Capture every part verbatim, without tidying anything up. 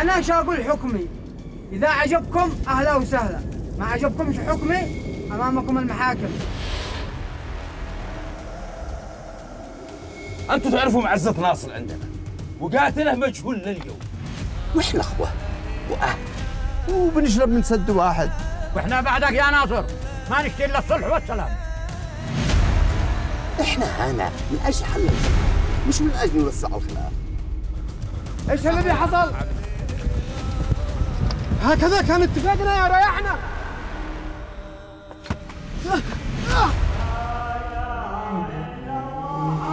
انا شاقول حكمي، اذا عجبكم اهلا وسهلا، ما عجبكمش حكمي امامكم المحاكم. انتم تعرفوا معزة ناصر عندنا وقاتله مجهول لليوم، واحنا اخوه واهل وبنشرب من سد واحد، واحنا بعدك يا ناصر ما نشتي الا الصلح والسلام. احنا هنا من اجل حل الخلاف مش من اجل نوسع الخلاف. ايش اللي حصل؟ هكذا كان اتفاقنا يا ريحنا.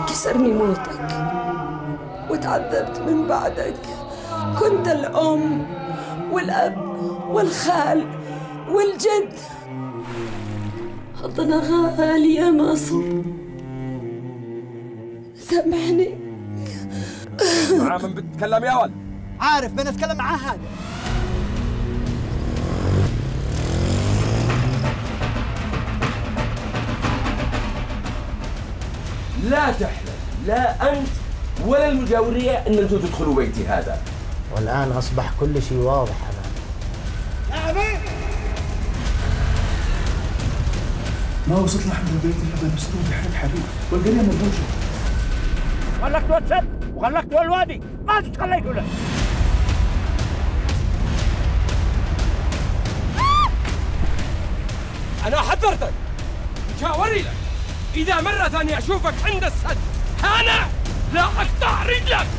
كسرني موتك وتعذبت من بعدك، كنت الأم والأب والخال والجد، حضنا غالي يا مصر سامحني. مع من بتتكلم يا ولد؟ عارف بنتكلم مع هذا. لا تحلم لا أنت ولا المجاورية أن أنتم تدخلوا بيتي هذا. والآن أصبح كل شيء واضح أمامي. يا عمي ما وصلت لحد البيت إلا بمسدود حرب حبيب والقرية مدروشة. غلقت واد سد وغلقت واد الوادي، ما تتخليتوا له. أنا حذرتك وشاوري لك إذا مرة ثانية أشوفك عند السد أنا لا أقطع رجلك.